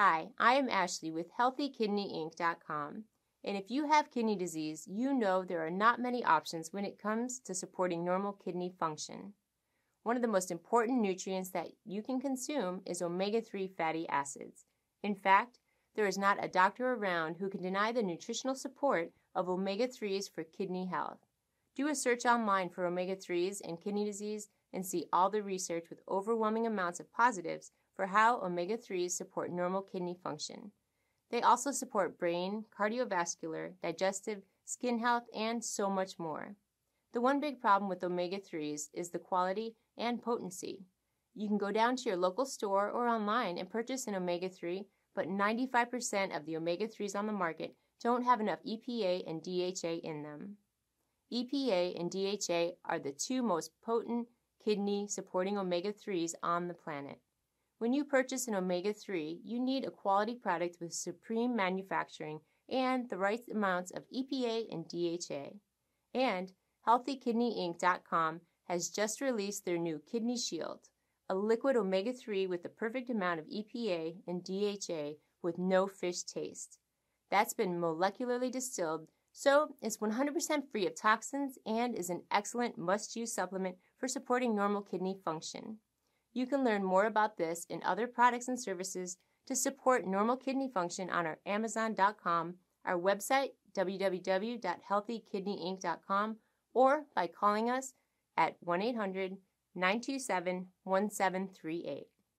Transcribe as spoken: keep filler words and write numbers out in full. Hi, I am Ashley with healthy kidney inc dot com, and if you have kidney disease, you know there are not many options when it comes to supporting normal kidney function. One of the most important nutrients that you can consume is omega three fatty acids. In fact, there is not a doctor around who can deny the nutritional support of omega threes for kidney health. Do a search online for omega threes and kidney disease and see all the research with overwhelming amounts of positives for how omega threes support normal kidney function. They also support brain, cardiovascular, digestive, skin health, and so much more. The one big problem with omega threes is the quality and potency. You can go down to your local store or online and purchase an omega three, but ninety-five percent of the omega threes on the market don't have enough E P A and D H A in them. E P A and D H A are the two most potent kidney-supporting omega threes on the planet. When you purchase an omega three, you need a quality product with supreme manufacturing and the right amounts of E P A and D H A. And healthy kidney inc dot com has just released their new Kidney Shield, a liquid omega three with the perfect amount of E P A and D H A with no fish taste. That's been molecularly distilled, so it's one hundred percent free of toxins and is an excellent must-use supplement for supporting normal kidney function. You can learn more about this and other products and services to support normal kidney function on our amazon dot com, our website, w w w dot healthy kidney inc dot com, or by calling us at one eight hundred, nine two seven, one seven three eight.